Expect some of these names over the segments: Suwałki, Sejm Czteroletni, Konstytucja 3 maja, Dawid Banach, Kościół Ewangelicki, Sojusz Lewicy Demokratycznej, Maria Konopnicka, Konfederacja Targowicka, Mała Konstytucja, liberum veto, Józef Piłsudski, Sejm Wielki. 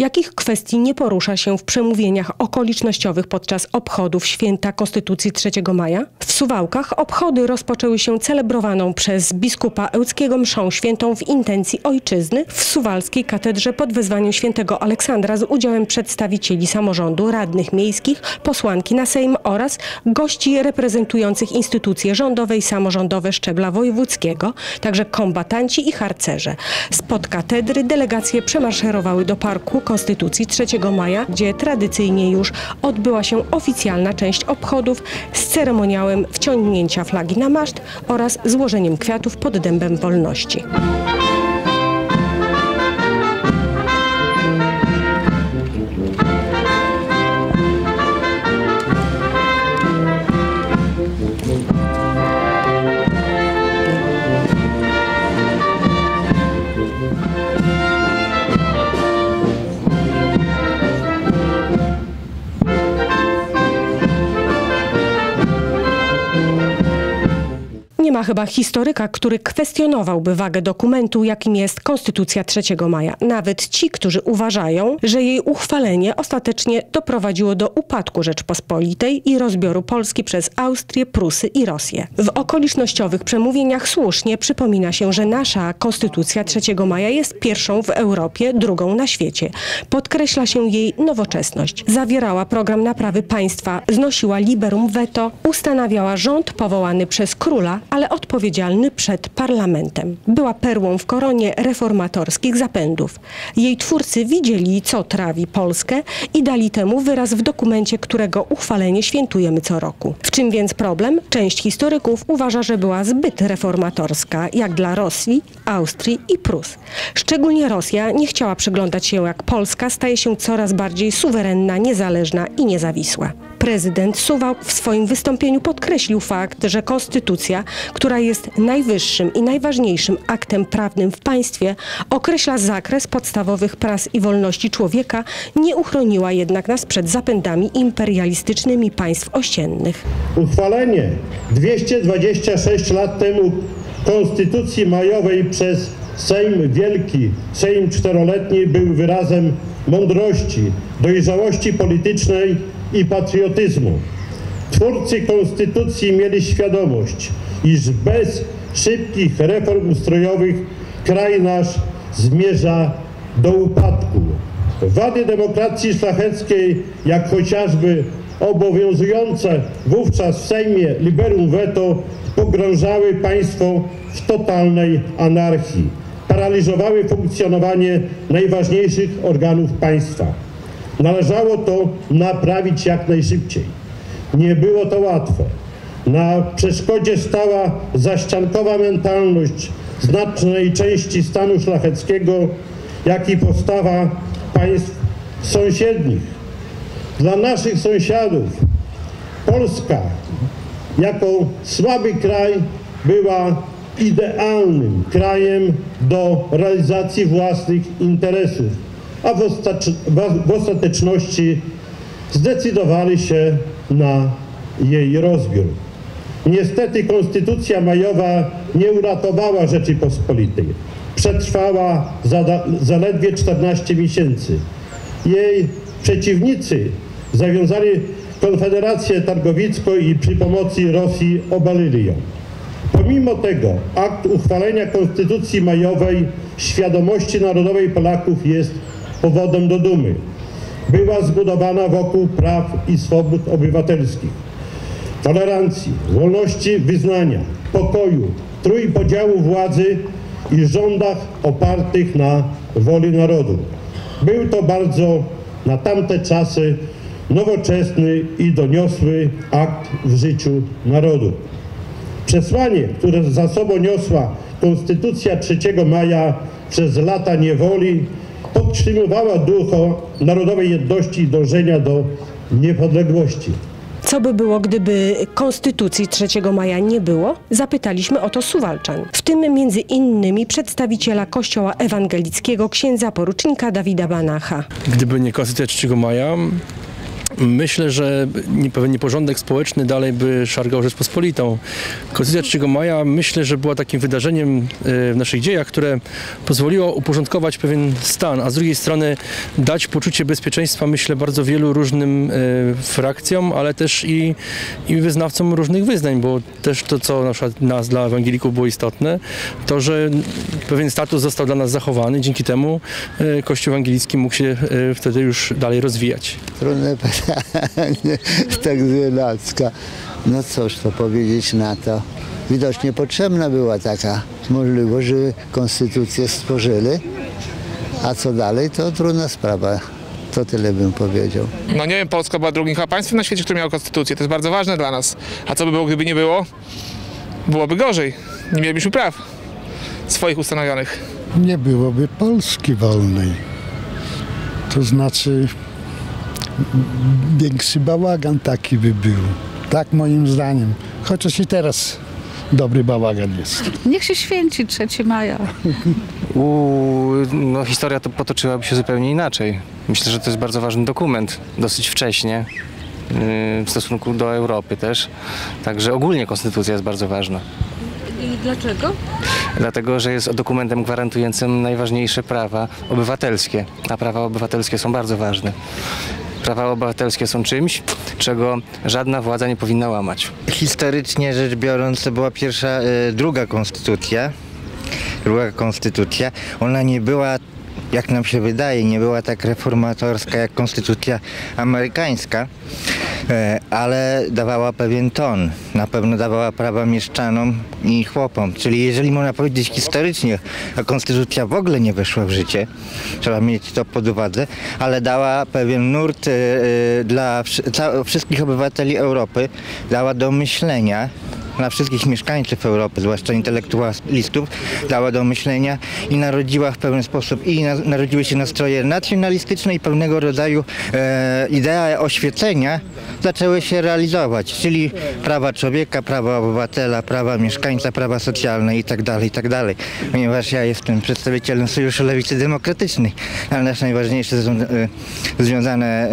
Jakich kwestii nie porusza się w przemówieniach okolicznościowych podczas obchodów Święta Konstytucji 3 maja? W Suwałkach obchody rozpoczęły się celebrowaną przez biskupa Ełckiego mszą świętą w intencji ojczyzny w suwalskiej katedrze pod wezwaniem świętego Aleksandra z udziałem przedstawicieli samorządu, radnych miejskich, posłanki na Sejm oraz gości reprezentujących instytucje rządowe i samorządowe szczebla wojewódzkiego, także kombatanci i harcerze. Spod katedry delegacje przemaszerowały do Parku Konstytucji 3 maja, gdzie tradycyjnie już odbyła się oficjalna część obchodów z ceremoniałem wciągnięcia flagi na maszt oraz złożeniem kwiatów pod dębem wolności. Nie ma chyba historyka, który kwestionowałby wagę dokumentu, jakim jest Konstytucja 3 maja. Nawet ci, którzy uważają, że jej uchwalenie ostatecznie doprowadziło do upadku Rzeczpospolitej i rozbioru Polski przez Austrię, Prusy i Rosję. W okolicznościowych przemówieniach słusznie przypomina się, że nasza Konstytucja 3 maja jest pierwszą w Europie, drugą na świecie. Podkreśla się jej nowoczesność. Zawierała program naprawy państwa, znosiła liberum veto, ustanawiała rząd powołany przez króla, ale odpowiedzialny przed parlamentem. Była perłą w koronie reformatorskich zapędów. Jej twórcy widzieli, co trawi Polskę i dali temu wyraz w dokumencie, którego uchwalenie świętujemy co roku. W czym więc problem? Część historyków uważa, że była zbyt reformatorska, jak dla Rosji, Austrii i Prus. Szczególnie Rosja nie chciała przyglądać się, jak Polska staje się coraz bardziej suwerenna, niezależna i niezawisła. Prezydent Suwałk w swoim wystąpieniu podkreślił fakt, że konstytucja, która jest najwyższym i najważniejszym aktem prawnym w państwie, określa zakres podstawowych praw i wolności człowieka, nie uchroniła jednak nas przed zapędami imperialistycznymi państw ościennych. Uchwalenie 226 lat temu Konstytucji Majowej przez Sejm Wielki, Sejm Czteroletni był wyrazem mądrości, dojrzałości politycznej i patriotyzmu. Twórcy Konstytucji mieli świadomość, iż bez szybkich reform ustrojowych kraj nasz zmierza do upadku. Wady demokracji szlacheckiej, jak chociażby obowiązujące wówczas w Sejmie liberum veto, pogrążały państwo w totalnej anarchii, paraliżowały funkcjonowanie najważniejszych organów państwa. Należało to naprawić jak najszybciej. Nie było to łatwe. Na przeszkodzie stała zaściankowa mentalność znacznej części stanu szlacheckiego, jak i postawa państw sąsiednich. Dla naszych sąsiadów Polska jako słaby kraj była idealnym krajem do realizacji własnych interesów, a w ostateczności zdecydowali się na jej rozbiór. Niestety Konstytucja Majowa nie uratowała Rzeczypospolitej. Przetrwała zaledwie 14 miesięcy. Jej przeciwnicy zawiązali Konfederację Targowicką i przy pomocy Rosji obalili ją. Pomimo tego akt uchwalenia Konstytucji Majowej świadomości narodowej Polaków jest powodem do dumy. Była zbudowana wokół praw i swobód obywatelskich, tolerancji, wolności wyznania, pokoju, trójpodziału władzy i rządach opartych na woli narodu. Był to bardzo na tamte czasy nowoczesny i doniosły akt w życiu narodu. Przesłanie, które za sobą niosła Konstytucja 3 maja przez lata niewoli, podtrzymywała duch narodowej jedności i dążenia do niepodległości. Co by było, gdyby Konstytucji 3 maja nie było? Zapytaliśmy o to suwalczan. W tym między innymi przedstawiciela Kościoła Ewangelickiego księdza porucznika Dawida Banacha. Gdyby nie Konstytucja 3 maja, Myślę, że pewien nieporządek społeczny dalej by szargał Rzeczpospolitą. Konstytucja 3 maja myślę, że była takim wydarzeniem w naszych dziejach, które pozwoliło uporządkować pewien stan, a z drugiej strony dać poczucie bezpieczeństwa, myślę, bardzo wielu różnym frakcjom, ale też i wyznawcom różnych wyznań, bo też to, co na przykład nas dla ewangelików było istotne, to, że pewien status został dla nas zachowany, dzięki temu Kościół Ewangelicki mógł się wtedy już dalej rozwijać. Trudne pytanie, tak znienacka. No cóż, to powiedzieć na to. Widocznie potrzebna była taka możliwość, że konstytucję stworzyli, a co dalej, to trudna sprawa. To tyle bym powiedział. No nie wiem, Polska była drugim państwem na świecie, które miało konstytucję. To jest bardzo ważne dla nas. A co by było, gdyby nie było? Byłoby gorzej. Nie mielibyśmy praw swoich ustanowionych. Nie byłoby Polski wolnej. To znaczy większy bałagan taki by był. Tak moim zdaniem. Chociaż i teraz dobry bałagan jest. Niech się święci 3 maja. No, historia to potoczyłaby się zupełnie inaczej. Myślę, że to jest bardzo ważny dokument, dosyć wcześnie, w stosunku do Europy też. Także ogólnie konstytucja jest bardzo ważna. I dlaczego? Dlatego, że jest dokumentem gwarantującym najważniejsze prawa obywatelskie, a prawa obywatelskie są bardzo ważne. Prawa obywatelskie są czymś, czego żadna władza nie powinna łamać. Historycznie rzecz biorąc, to była druga konstytucja. Ona nie była, jak nam się wydaje, nie była tak reformatorska jak konstytucja amerykańska, ale dawała pewien ton, na pewno dawała prawa mieszczanom i chłopom. Czyli jeżeli można powiedzieć historycznie, a konstytucja w ogóle nie weszła w życie, trzeba mieć to pod uwadze, ale dała pewien nurt dla wszystkich obywateli Europy, dała do myślenia, dla wszystkich mieszkańców Europy, zwłaszcza intelektualistów, dała do myślenia i narodziła w pewien sposób, narodziły się nastroje nacjonalistyczne i pewnego rodzaju idee oświecenia zaczęły się realizować, czyli prawa człowieka, prawa obywatela, prawa mieszkańca, prawa socjalne itd. Ponieważ ja jestem przedstawicielem Sojuszu Lewicy Demokratycznej, ale nasze najważniejsze są związane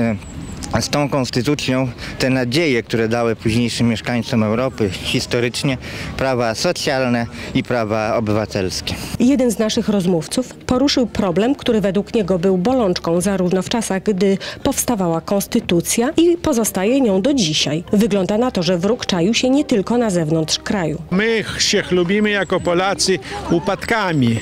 z tą konstytucją te nadzieje, które dały późniejszym mieszkańcom Europy historycznie prawa socjalne i prawa obywatelskie. Jeden z naszych rozmówców poruszył problem, który według niego był bolączką zarówno w czasach, gdy powstawała konstytucja i pozostaje nią do dzisiaj. Wygląda na to, że wróg czaił się nie tylko na zewnątrz kraju. My się chlubimy jako Polacy upadkami.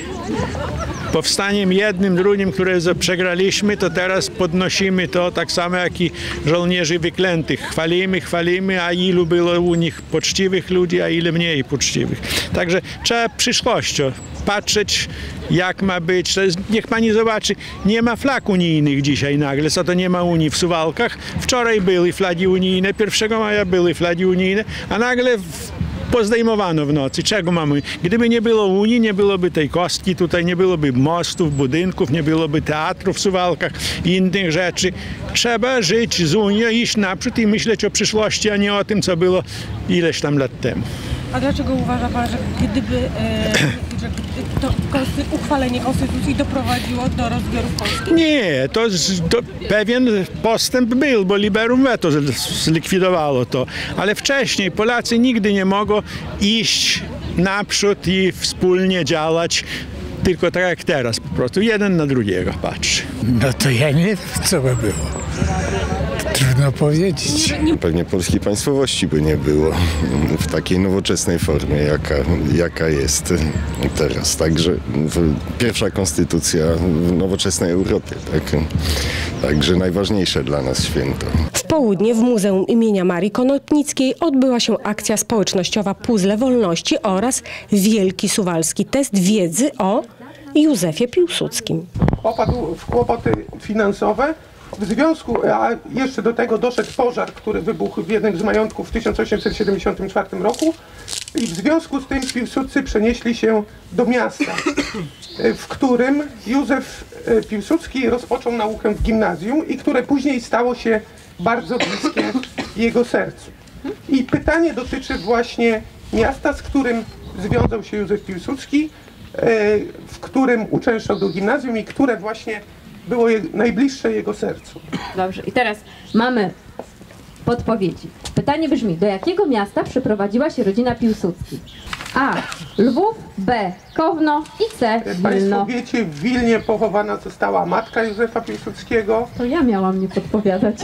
Powstaniem jednym, drugim, które przegraliśmy, to teraz podnosimy to tak samo jak i żołnierzy wyklętych. Chwalimy, chwalimy, a ilu było u nich poczciwych ludzi, a ile mniej poczciwych. Także trzeba przyszłością patrzeć, jak ma być. Niech pani zobaczy, nie ma flag unijnych dzisiaj nagle. Co to nie ma Unii w Suwałkach? Wczoraj były flagi unijne, 1 maja były flagi unijne, a nagle pozdejmowano w nocy. Czego mamy? Gdyby nie było Unii, nie byłoby tej kostki tutaj, nie byłoby mostów, budynków, nie byłoby teatrów w Suwałkach i innych rzeczy. Trzeba żyć z Unią, iść naprzód i myśleć o przyszłości, a nie o tym, co było ileś tam lat temu. A dlaczego uważa pan, że uchwalenie konstytucji doprowadziło do rozbiorów Polski? Nie, to pewien postęp był, bo liberum veto zlikwidowało to. Ale wcześniej Polacy nigdy nie mogą iść naprzód i wspólnie działać, tylko tak jak teraz, po prostu jeden na drugiego patrzy. No to ja nie wiem, co by było. Trudno powiedzieć. Pewnie polskiej państwowości by nie było w takiej nowoczesnej formie, jaka jest teraz. Także pierwsza konstytucja w nowoczesnej Europie. Tak? Także najważniejsze dla nas święto. W południe w Muzeum imienia Marii Konopnickiej odbyła się akcja społecznościowa Puzzle Wolności oraz Wielki Suwalski Test Wiedzy o Józefie Piłsudskim. Popadł w kłopoty finansowe. W związku, a jeszcze do tego doszedł pożar, który wybuchł w jednym z majątków w 1874 roku i w związku z tym Piłsudcy przenieśli się do miasta, w którym Józef Piłsudski rozpoczął naukę w gimnazjum i które później stało się bardzo bliskie jego sercu. I pytanie dotyczy właśnie miasta, z którym związał się Józef Piłsudski, w którym uczęszczał do gimnazjum i które właśnie było najbliższe jego sercu. Dobrze, i teraz mamy podpowiedzi. Pytanie brzmi, do jakiego miasta przeprowadziła się rodzina Piłsudskich? A. Lwów, B. Kowno i C. Wilno. Państwo wiecie, w Wilnie pochowana została matka Józefa Piłsudskiego. To ja miałam nie podpowiadać.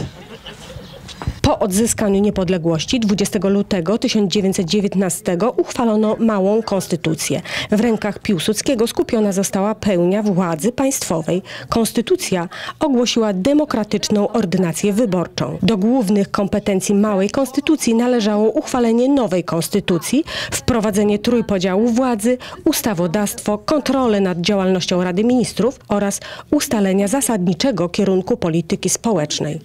Po odzyskaniu niepodległości 20 lutego 1919 uchwalono Małą Konstytucję. W rękach Piłsudskiego skupiona została pełnia władzy państwowej. Konstytucja ogłosiła demokratyczną ordynację wyborczą. Do głównych kompetencji Małej Konstytucji należało uchwalenie nowej konstytucji, wprowadzenie trójpodziału władzy, ustawodawstwo, kontrolę nad działalnością Rady Ministrów oraz ustalenia zasadniczego kierunku polityki społecznej.